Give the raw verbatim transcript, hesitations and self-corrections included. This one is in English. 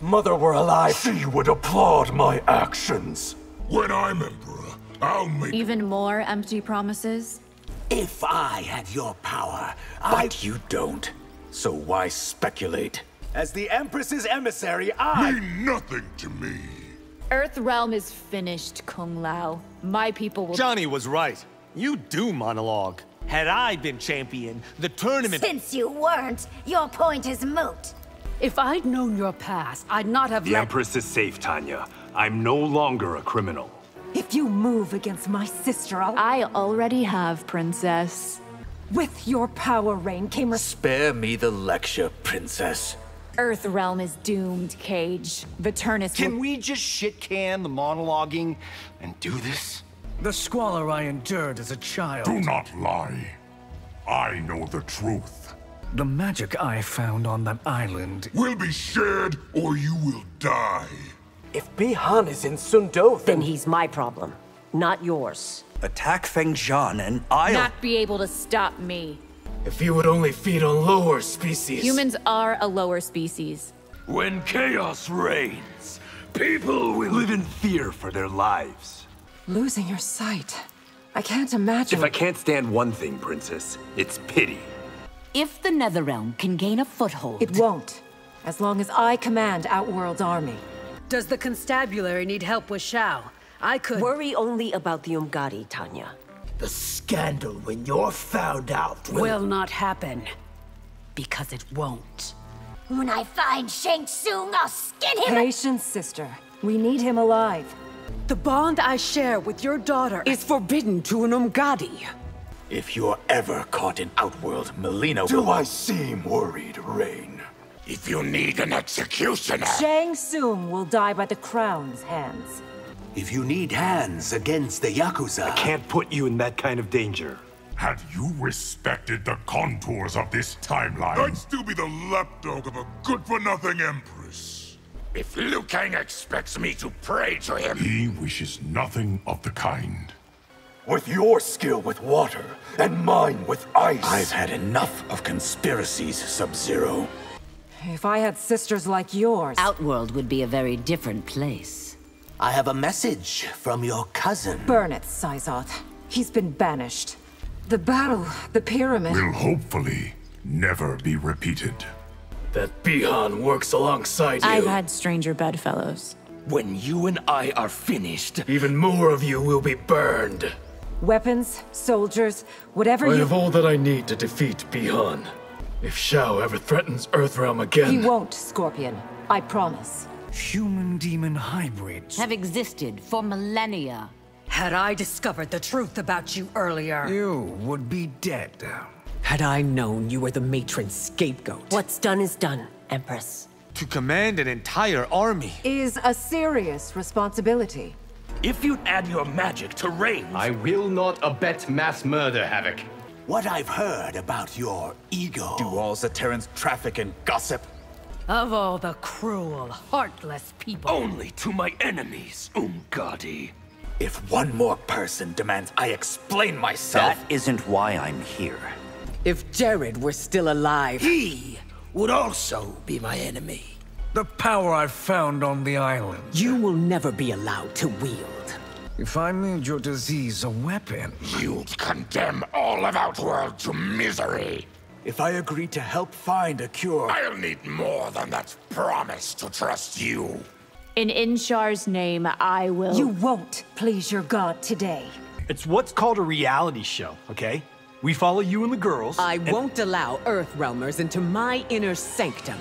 mother were alive, she would applaud my actions. When I'm emperor, I'll make- Even more empty promises? If I had your power, I- But you don't, so why speculate? As the Empress's emissary, I- Mean nothing to me. Earthrealm is finished, Kung Lao. My people will- Johnny was right. You do monologue. Had I been champion, the tournament- Since you weren't, your point is moot. If I'd known your past, I'd not have- The let... Empress is safe, Tanya. I'm no longer a criminal. If you move against my sister, I'll- I already have, Princess. With your power, Rain came- Spare me the lecture, Princess. Earthrealm is doomed, Cage. Vaternus- Can we just shit-can the monologuing and do this? The squalor I endured as a child- Do not lie. I know the truth. The magic I found on that island- Will be shared or you will die. If Bi-Han is in Sun Do, then... then he's my problem, not yours. Attack Feng Zhan and I'll- Not be able to stop me. If you would only feed on lower species- Humans are a lower species. When chaos reigns, people will live in fear for their lives. Losing your sight. I can't imagine- If I can't stand one thing, Princess, it's pity. If the Netherrealm can gain a foothold- It won't, as long as I command Outworld's army. Does the Constabulary need help with Xiao? I could- Worry only about the Umgadi, Tanya. The scandal when you're found out will- Will not happen. Because it won't. When I find Shang Tsung, I'll skin him- Patience, sister. We need him alive. The bond I share with your daughter is forbidden to an Umgadi. If you're ever caught in Outworld, Melinoe- Do will... I seem worried, Rain? If you need an executioner... Shang Tsung will die by the crown's hands. If you need hands against the Yakuza... I can't put you in that kind of danger. Had you respected the contours of this timeline... I'd still be the lapdog of a good-for-nothing Empress. If Liu Kang expects me to pray to him... He wishes nothing of the kind. With your skill with water, and mine with ice... I've had enough of conspiracies, Sub-Zero. If I had sisters like yours... Outworld would be a very different place. I have a message from your cousin. Burn it, Sizoth. He's been banished. The battle, the pyramid... Will hopefully never be repeated. That Bi-Han works alongside you. I've had stranger bedfellows. When you and I are finished, even more of you will be burned. Weapons, soldiers, whatever you... I have all that I need to defeat Bi-Han. If Xiao ever threatens Earthrealm again... He won't, Scorpion. I promise. Human-demon hybrids... have existed for millennia. Had I discovered the truth about you earlier... You would be dead. Had I known you were the Matron's scapegoat... What's done is done, Empress. To command an entire army... Is a serious responsibility. If you'd add your magic to Rain... I will not abet mass murder havoc. What I've heard about your ego... Do all Zatarans traffic in gossip? Of all the cruel, heartless people... Only to my enemies, Umgadi. If one more person demands I explain myself... That isn't why I'm here. If Jared were still alive... He would also be my enemy. The power I found on the island... You will never be allowed to wield. If I made your disease a weapon... You'd condemn all of Outworld to misery. If I agree to help find a cure... I'll need more than that promise to trust you. In Inshar's name, I will... You won't please your god today. It's what's called a reality show, okay? We follow you and the girls... I and... won't allow Earthrealmers into my inner sanctum.